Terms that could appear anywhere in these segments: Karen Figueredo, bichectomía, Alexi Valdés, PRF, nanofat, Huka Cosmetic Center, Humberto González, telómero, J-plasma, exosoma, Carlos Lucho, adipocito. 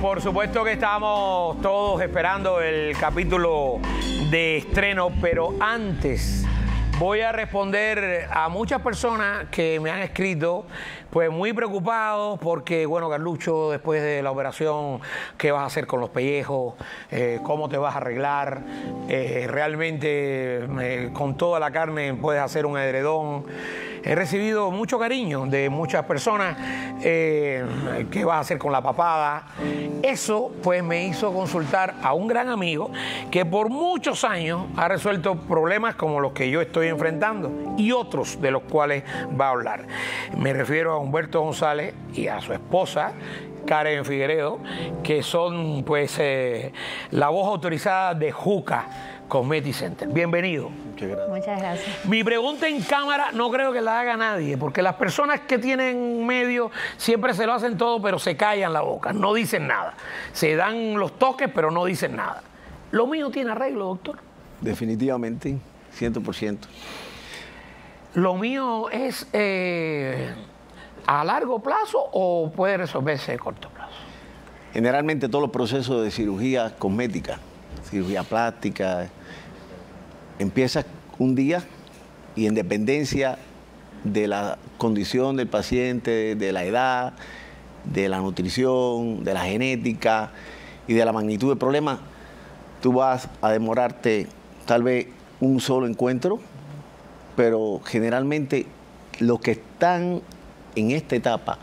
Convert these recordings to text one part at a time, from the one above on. Por supuesto que estamos todos esperando el capítulo de estreno, pero antes voy a responder a muchas personas que me han escrito, pues muy preocupados porque, bueno, Carlucho, después de la operación, ¿qué vas a hacer con los pellejos? ¿Cómo te vas a arreglar? Realmente con toda la carne puedes hacer un edredón. He recibido mucho cariño de muchas personas. ¿Qué vas a hacer con la papada? Eso pues me hizo consultar a un gran amigo que por muchos años ha resuelto problemas como los que yo estoy enfrentando y otros de los cuales va a hablar. Me refiero a Humberto González y a su esposa, Karen Figueredo, que son pues la voz autorizada de Huka Cosmetic Center. Bienvenido. Muchas gracias. Muchas gracias. Mi pregunta en cámara no creo que la haga nadie, porque las personas que tienen medio siempre se lo hacen todo, pero se callan la boca, no dicen nada. Se dan los toques, pero no dicen nada. ¿Lo mío tiene arreglo, doctor? Definitivamente, 100%. ¿Lo mío es a largo plazo o puede resolverse a corto plazo? Generalmente todos los procesos de cirugía cosmética, cirugía plástica, empieza un día y en dependencia de la condición del paciente, de la edad, de la nutrición, de la genética y de la magnitud del problema, tú vas a demorarte tal vez un solo encuentro, pero generalmente los que están en esta etapa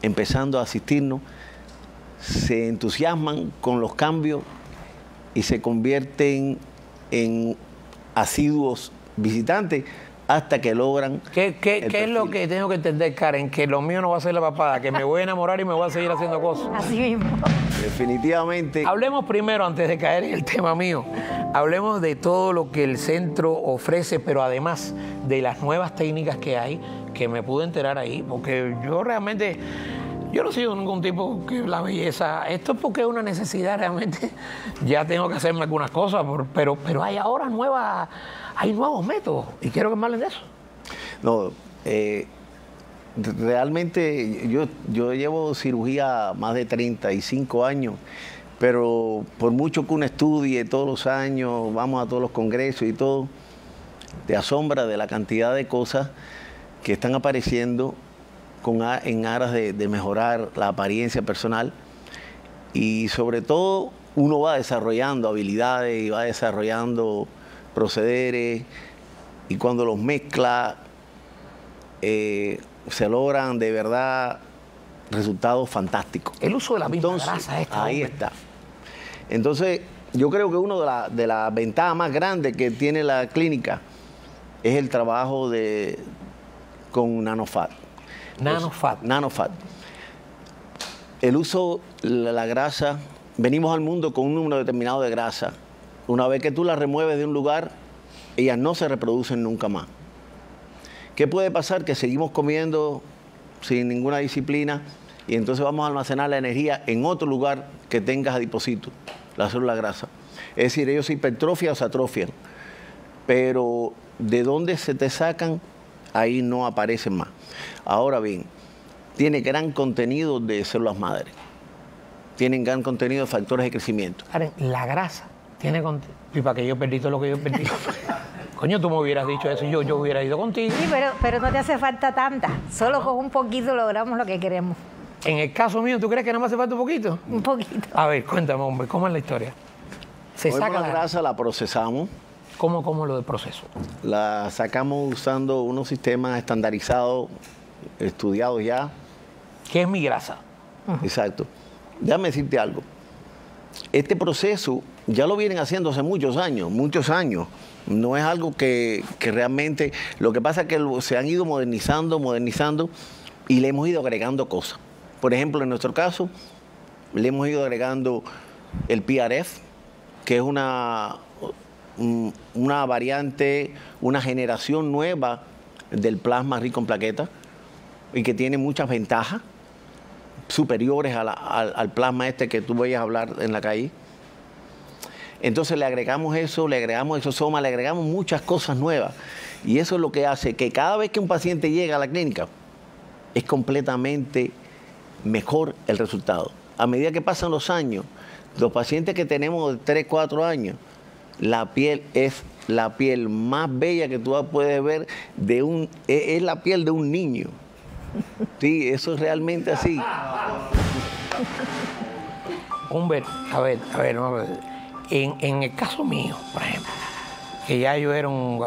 empezando a asistirnos se entusiasman con los cambios y se convierten en asiduos visitantes hasta que logran... ¿Qué es lo que tengo que entender, Karen? Que lo mío no va a ser la papada, que me voy a enamorar y me voy a seguir haciendo cosas. Así mismo. Definitivamente. Hablemos primero, antes de caer en el tema mío, hablemos de todo lo que el centro ofrece, pero además de las nuevas técnicas que hay, que me pude enterar ahí, porque yo realmente... Yo no soy ningún tipo que la belleza... Esto es porque es una necesidad realmente. Ya tengo que hacerme algunas cosas, pero hay ahora nuevas... Hay nuevos métodos y quiero que me hablen de eso. No, realmente yo llevo cirugía más de 35 años, pero por mucho que uno estudie todos los años, vamos a todos los congresos y todo, te asombra de la cantidad de cosas que están apareciendo en aras de mejorar la apariencia personal, y sobre todo uno va desarrollando habilidades y va desarrollando procederes, y cuando los mezcla se logran de verdad resultados fantásticos. El uso de la misma grasa. Ahí está. Entonces yo creo que una de las ventajas más grandes que tiene la clínica es el trabajo con nanofat. Nanofat. Nanofat. El uso de la grasa, venimos al mundo con un número determinado de grasa. Una vez que tú la remueves de un lugar, ellas no se reproducen nunca más. ¿Qué puede pasar? Que seguimos comiendo sin ninguna disciplina y entonces vamos a almacenar la energía en otro lugar que tengas adipocito, la célula grasa. Es decir, ellos se hipertrofian o se atrofian, pero de dónde se te sacan, ahí no aparecen más. Ahora bien, tiene gran contenido de células madre. Tienen gran contenido de factores de crecimiento. La grasa tiene contenido. Y para que yo perdí todo lo que yo perdí. Coño, tú me hubieras dicho eso y yo hubiera ido contigo. Sí, pero no te hace falta tanta. Solo con un poquito logramos lo que queremos. En el caso mío, ¿tú crees que no me hace falta un poquito? Un poquito. A ver, cuéntame, hombre, ¿cómo es la historia? Se saca la grasa, la procesamos. ¿Cómo lo del proceso? La sacamos usando unos sistemas estandarizados, estudiados ya. ¿Qué es mi grasa? Exacto. Déjame decirte algo. Este proceso ya lo vienen haciendo hace muchos años, muchos años. No es algo que realmente... Lo que pasa es que se han ido modernizando y le hemos ido agregando cosas. Por ejemplo, en nuestro caso, le hemos ido agregando el PRF, que es una variante, una generación nueva del plasma rico en plaquetas y que tiene muchas ventajas superiores al plasma este que tú vayas a hablar en la calle. Entonces le agregamos eso, le agregamos exosoma, le agregamos muchas cosas nuevas, y eso es lo que hace que cada vez que un paciente llega a la clínica es completamente mejor el resultado. a medida que pasan los años, los pacientes que tenemos de 3, 4 años, la piel es la piel más bella que tú puedes ver, es la piel de un niño. Sí, eso es realmente así. Humberto, a ver, en el caso mío, por ejemplo, que ya yo era un...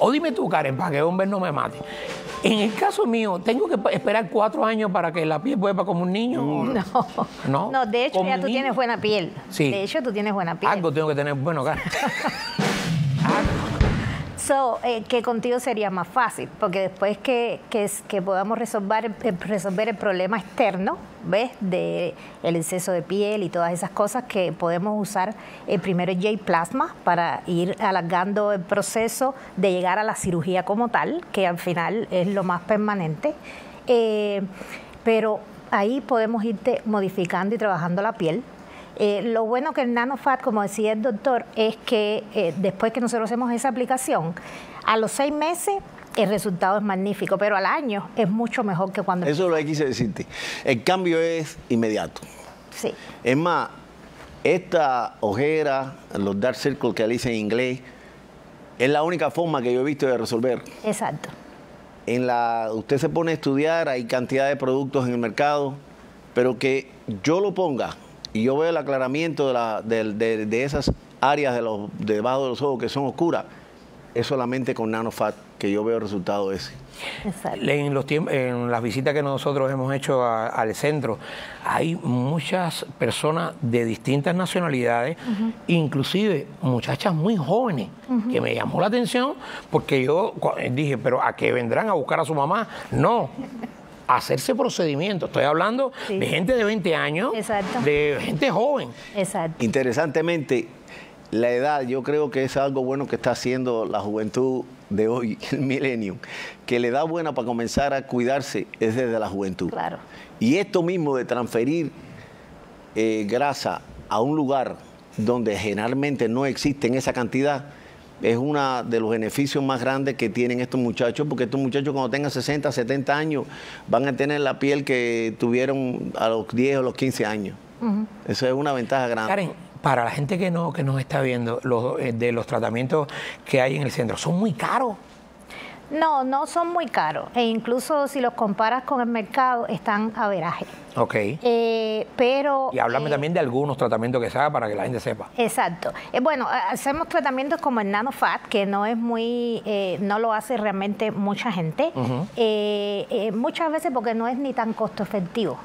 O dime tú, Karen, para que Humberto no me mate. En el caso mío, ¿tengo que esperar 4 años para que la piel vuelva como un niño? No. No, de hecho, ya tú tienes buena piel. Sí. De hecho, tú tienes buena piel. Algo tengo que tener bueno, Karen. Que contigo sería más fácil, porque después que podamos resolver el problema externo, ¿ves? De el exceso de piel y todas esas cosas, que podemos usar primero el J-plasma para ir alargando el proceso de llegar a la cirugía como tal, que al final es lo más permanente. Pero ahí podemos irte modificando y trabajando la piel. Lo bueno que el nanofat, como decía el doctor, es que después que nosotros hacemos esa aplicación, a los 6 meses el resultado es magnífico, pero al año es mucho mejor que cuando... Eso es lo que quise decirte. El cambio es inmediato. Sí. Es más, esta ojera, los dark circles que le dicen en inglés, es la única forma que yo he visto de resolver. Exacto. Usted se pone a estudiar, hay cantidad de productos en el mercado, pero que yo lo ponga... Y yo veo el aclaramiento de esas áreas debajo de los ojos que son oscuras. Es solamente con nanofat que yo veo el resultado ese. Exacto. En las visitas que nosotros hemos hecho al centro, hay muchas personas de distintas nacionalidades, inclusive muchachas muy jóvenes, que me llamó la atención porque yo dije, pero ¿a qué vendrán a buscar a su mamá? No. Hacerse procedimiento. Estoy hablando de gente de 20 años, exacto, de gente joven. Exacto. Interesantemente, la edad yo creo que es algo bueno que está haciendo la juventud de hoy, el millennium, que la edad buena para comenzar a cuidarse es desde la juventud. Claro. Y esto mismo de transferir grasa a un lugar donde generalmente no existen esa cantidad, es uno de los beneficios más grandes que tienen estos muchachos, porque estos muchachos cuando tengan 60, 70 años van a tener la piel que tuvieron a los 10 o los 15 años. Eso es una ventaja grande. Karen, para la gente que nos está viendo, los tratamientos que hay en el centro, ¿son muy caros? No, no son muy caros. E incluso si los comparas con el mercado, están a veraje. Ok. Pero... Y háblame también de algunos tratamientos que se haga para que la gente sepa. Exacto. Bueno, hacemos tratamientos como el nanofat, que no es muy... no lo hace realmente mucha gente. Muchas veces porque no es ni tan costo efectivo.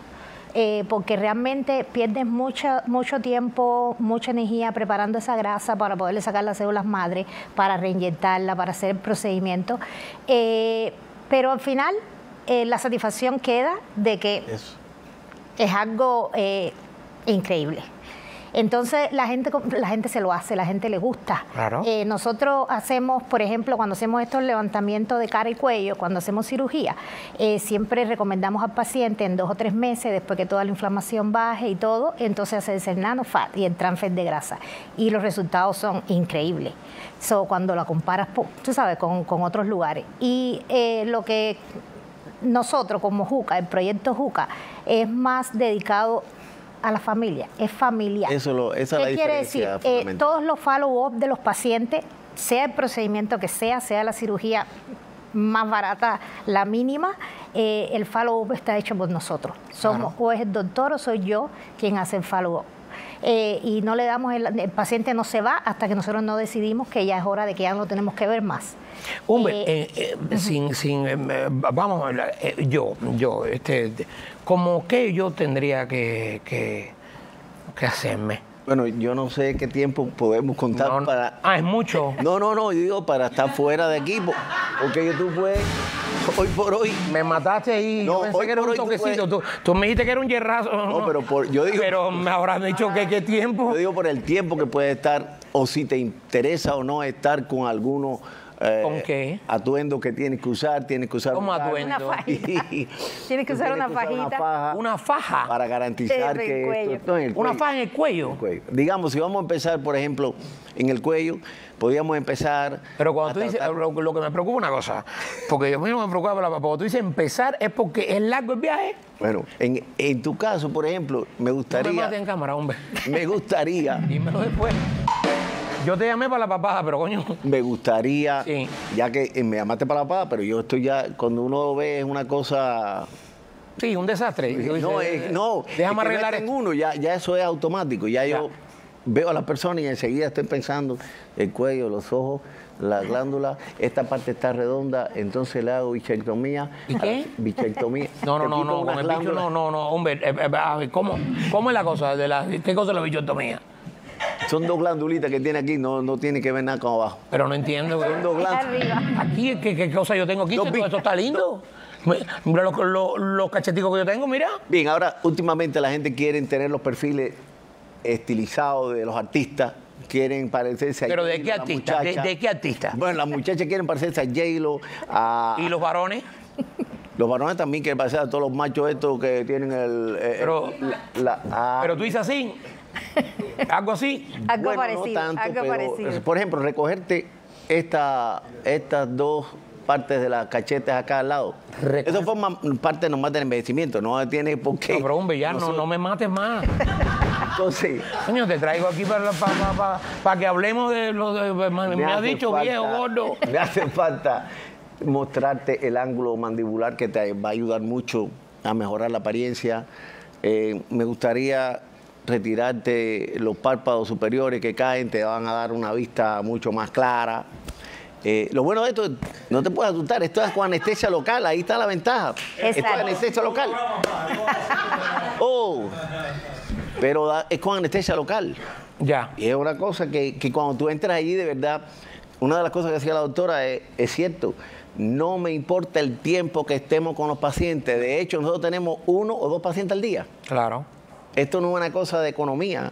Porque realmente pierdes mucho tiempo, mucha energía preparando esa grasa para poderle sacar las células madre, para reinyectarla, para hacer el procedimiento. Pero al final la satisfacción queda de que eso es algo increíble. Entonces la gente se lo hace, la gente le gusta. Claro. Nosotros hacemos, por ejemplo, cuando hacemos estos levantamientos de cara y cuello, cuando hacemos cirugía, siempre recomendamos al paciente en 2 o 3 meses, después que toda la inflamación baje y todo, entonces hacerse el nanofat y el transfer de grasa. Y los resultados son increíbles. Cuando lo comparas, tú sabes, con otros lugares. Y lo que nosotros como Huka, el proyecto Huka, es más dedicado a la familia, es familiar. Esa es la diferencia. ¿Qué quiere decir? Todos los follow-up de los pacientes, sea el procedimiento que sea la cirugía más barata, la mínima, el follow-up está hecho por nosotros. Somos, o es el doctor o soy yo quien hace el follow-up. Y no le damos, el paciente no se va hasta que nosotros no decidimos que ya es hora de que ya no tenemos que ver más. ¿Cómo que yo tendría que hacerme? Bueno, yo no sé qué tiempo podemos contar para... Ah, es mucho. No, yo digo para estar fuera de aquí, porque tú puedes... Hoy por hoy. Me mataste y no, yo pensé que era un toquecito. Tú me dijiste que era un hierrazo. No, pero yo digo. Pero ahora me has dicho que qué tiempo. Yo digo por el tiempo que puede estar, o si te interesa o no estar con algunos ¿Con qué? Atuendo que tienes que usar, ¿Cómo atuendo? Una fajita. Tienes que usar una fajita. Una faja. Para garantizar que esto, una faja en el cuello. Digamos, si vamos a empezar, por ejemplo, en el cuello, podríamos empezar... Pero cuando tú dices... Lo que me preocupa una cosa, porque a mí no me preocupa, pero cuando tú dices empezar, ¿es porque es largo el viaje? Bueno, en tu caso, por ejemplo, me gustaría... No me mates en cámara, hombre. Me gustaría... Dímelo después. Yo te llamé para la papada, pero coño. Me gustaría, sí, ya que me llamaste para la papada, pero yo estoy ya, cuando uno ve es una cosa... Sí, un desastre. No, dice, no, déjame arreglar en uno, ya eso es automático. Ya yo veo a la persona y enseguida estoy pensando, el cuello, los ojos, la glándula, esta parte está redonda, entonces le hago bichectomía. ¿Y qué? Bichectomía. No, con el bicho, no, hombre, ¿cómo es la cosa? ¿Qué cosa es la bichectomía? Son dos glándulitas que tiene aquí, no tiene que ver nada con abajo. Pero no entiendo. Son dos glándulas. Aquí, ¿qué cosa yo tengo aquí? Esto está lindo. Mira los cacheticos que yo tengo, mira. Bien, ahora últimamente la gente quiere tener los perfiles estilizados de los artistas. Quieren parecerse a... ¿Pero de qué artista? ¿De qué artista? Bueno, las muchachas quieren parecerse a J-Lo. ¿Y los varones? Los varones también quieren parecer a todos los machos estos que tienen el... pero tú dices así... ¿Algo así? Algo bueno, parecido, no tanto, algo parecido. Por ejemplo, recogerte estas dos partes de las cachetes acá al lado. Eso forma parte nomás del envejecimiento, no tiene por qué. No, pero hombre, ya no me mates más. Entonces, coño, te traigo aquí para que hablemos de lo que me has dicho, falta, viejo gordo. Me hace falta mostrarte el ángulo mandibular que te va a ayudar mucho a mejorar la apariencia. Me gustaría... retirarte los párpados superiores que caen, te van a dar una vista mucho más clara. Lo bueno de esto, no te puedes asustar, esto es con anestesia local, ahí está la ventaja. Exacto. Esto es anestesia local. Oh, pero es con anestesia local. Ya. Y es una cosa que cuando tú entras allí, de verdad, una de las cosas que decía la doctora es cierto. No me importa el tiempo que estemos con los pacientes. De hecho, nosotros tenemos 1 o 2 pacientes al día. Claro. Esto no es una cosa de economía,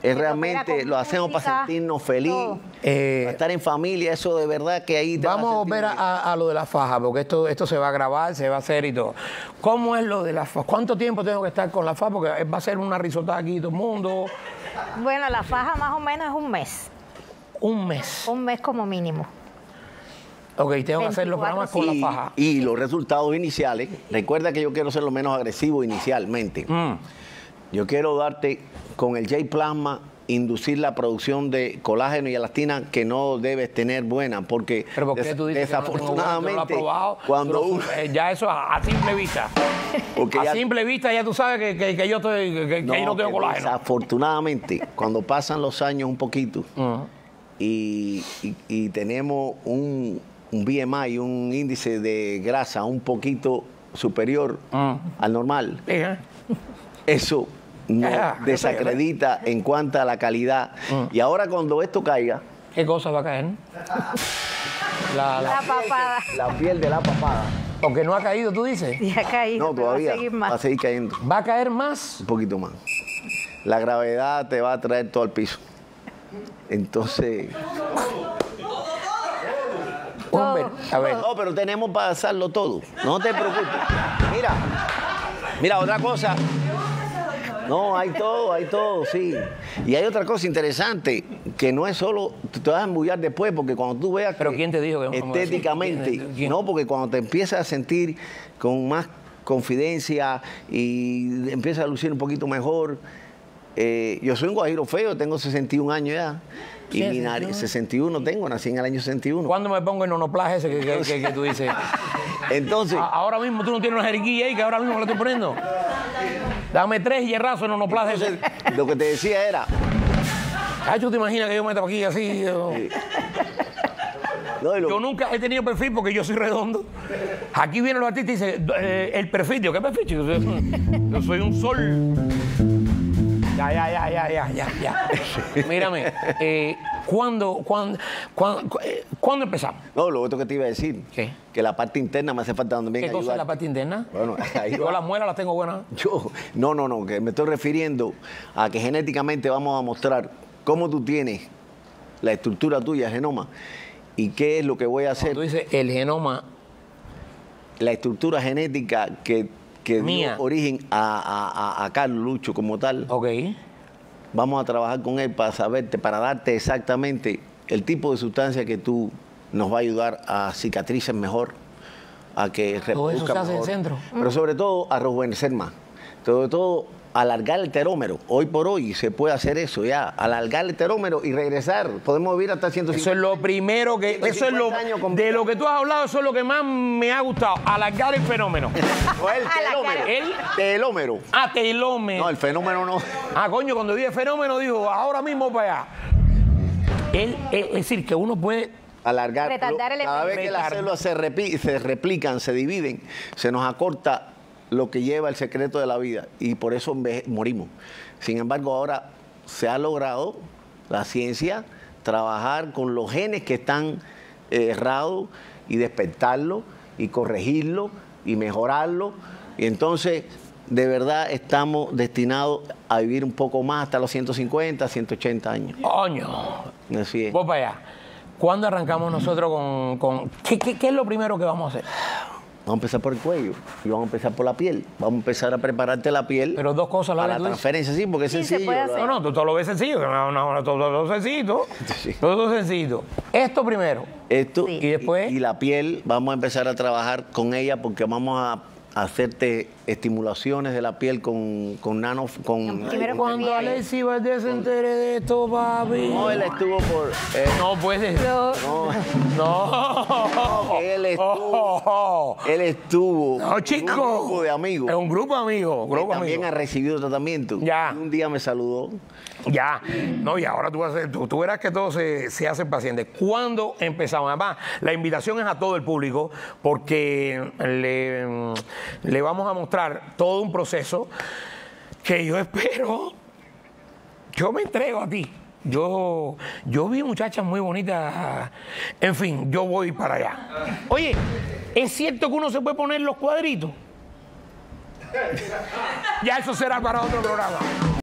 es realmente lo hacemos para sentirnos felices, para estar en familia, eso de verdad que ahí te vamos a volver a lo de la faja, porque esto se va a grabar, se va a hacer y todo. ¿Cómo es lo de la faja? ¿Cuánto tiempo tengo que estar con la faja? Porque va a ser una risotada aquí todo el mundo. Bueno, la faja más o menos es 1 mes. 1 mes. 1 mes como mínimo. Ok, tengo que hacer los programas con la faja. Y los resultados iniciales, recuerda que yo quiero ser lo menos agresivo inicialmente. Yo quiero darte con el J-plasma, inducir la producción de colágeno y elastina que no debes tener buena, porque desafortunadamente cuando ya eso a simple vista, a simple vista ya tú sabes que yo estoy, que no tengo colágeno. Desafortunadamente, cuando pasan los años un poquito y tenemos un BMI, un índice de grasa un poquito superior al normal, eso nos desacredita en cuanto a la calidad. Y ahora cuando esto caiga... ¿Qué cosa va a caer? La papada. La piel de la papada. Aunque no ha caído, ¿tú dices? Ya ha caído, no, todavía va a seguir más. Va a seguir cayendo. ¿Va a caer más? Un poquito más. La gravedad te va a traer todo al piso. Entonces... Hombre, a ver. No, pero tenemos para hacerlo todo. No te preocupes. Mira, otra cosa... No, hay todo, sí. Y hay otra cosa interesante, que no es solo, te vas a embullar después, porque cuando tú veas... ¿Pero quién te dijo que estéticamente, ¿Quién? No, porque cuando te empiezas a sentir con más confidencia y empiezas a lucir un poquito mejor... yo soy un guajiro feo, tengo 61 años ya. Y mi nariz, 61 tengo, nací en el año 61. ¿Cuándo me pongo el nonoplaje ese que tú dices? Entonces... Ahora mismo tú no tienes una jeriquilla ahí, que ahora mismo me la estoy poniendo. Dame 3 hierrazos en nonoplaje ese. Lo que te decía era... Ay, ¿tú te imaginas que yo me meto aquí así? Yo nunca he tenido perfil porque yo soy redondo. Aquí vienen los artistas y dicen, el perfil, ¿qué perfil? Yo soy un sol... Ya. Mírame, ¿cuándo empezamos? No, lo otro que te iba a decir, ¿qué? Que la parte interna me hace falta también. ¿Qué cosa es la parte interna? Bueno, ahí va. Yo las muelas las tengo buenas. No, que me estoy refiriendo a que genéticamente vamos a mostrar cómo tú tienes la estructura tuya, genoma, ¿Y qué es lo que voy a hacer? Cuando dice el genoma, la estructura genética que dio origen a Carlos Lucho como tal. Ok. Vamos a trabajar con él para saberte, para darte exactamente el tipo de sustancia que tú nos va a ayudar a cicatrices mejor, a que reproduzca mejor. En centro. Pero sobre todo a rejuvenecer más. Sobre todo alargar el telómero. Hoy por hoy se puede hacer eso ya, alargar el telómero y regresar. Podemos vivir hasta 150 años. Eso es lo primero que... Eso es lo, de lo que tú has hablado, eso es lo que más me ha gustado. Alargar el fenómeno. No, el telómero. El telómero. Ah, telómero. No, el fenómeno no. Ah, coño, cuando dije fenómeno, dijo, ahora mismo para allá. Es decir, que uno puede... Alargar, cada vez que las células se replican, se dividen, se nos acorta lo que lleva el secreto de la vida y por eso morimos. Sin embargo, ahora se ha logrado la ciencia trabajar con los genes que están errados y despertarlos y corregirlos y mejorarlos. Y entonces, de verdad, estamos destinados a vivir un poco más hasta los 150, 180 años. ¡Coño! Así es. Vos para allá. ¿Cuándo arrancamos nosotros con... ¿Qué es lo primero que vamos a hacer? Vamos a empezar por el cuello y vamos a empezar por la piel. Vamos a empezar a prepararte la piel. Pero dos cosas a la transferencia, sí, porque es sencillo. No, no, tú todo lo ves sencillo. No, todo sencillo. Todo sencillo. Esto primero. Esto y después... Y la piel, vamos a empezar a trabajar con ella porque vamos a hacerte estimulaciones de la piel con nano... Cuando Alexi Valdés se entere de esto, papi... No, él estuvo por... No puede... No. Él estuvo... Él estuvo... No, chico. Un grupo de amigos. Es un grupo de amigos. También ha recibido tratamiento. Ya. Y un día me saludó. Ya. No, y ahora tú vas a hacer... Tú verás que todo se hace paciente. ¿Cuándo empezamos? Además, la invitación es a todo el público porque le vamos a mostrar todo un proceso que yo espero, yo me entrego a ti. Yo vi muchachas muy bonitas, en fin, yo voy para allá. Oye, ¿es cierto que uno se puede poner los cuadritos? Ya eso será para otro programa.